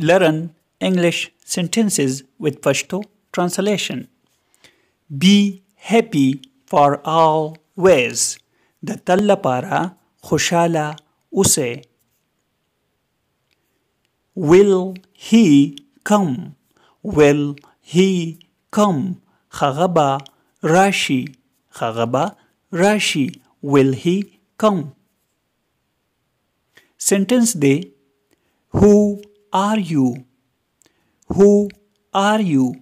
Learn English sentences with Pashto translation. Be happy for always. The talla para khushala use. Will he come? Will he come? Khagaba rashi. Khagaba rashi. Will he come? Sentence de. Who are you? Who are you?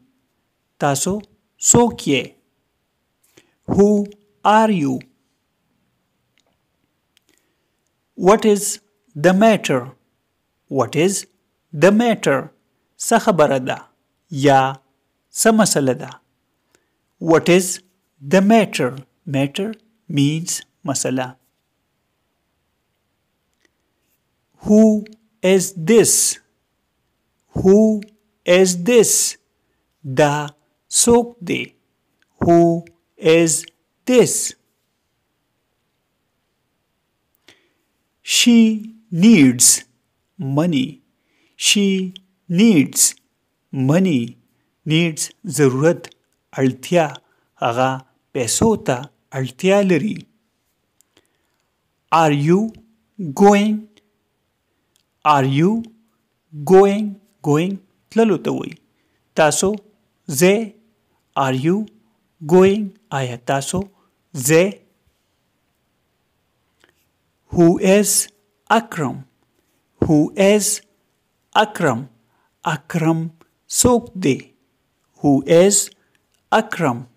Taso sokye. Who are you? What is the matter? What is the matter? Sahabarada ya samasalada. What is the matter? Matter means masala. Who is this? Who is this? Da sokde. Who is this? She needs money. She needs money. Needs zarurat althya aga pesota altyalari. Are you going? Are you going? Going tlalutawai. Taso ze. Are you going? Ayataso ze. Who is Akram? Who is Akram? Akram sokde. Who is Akram?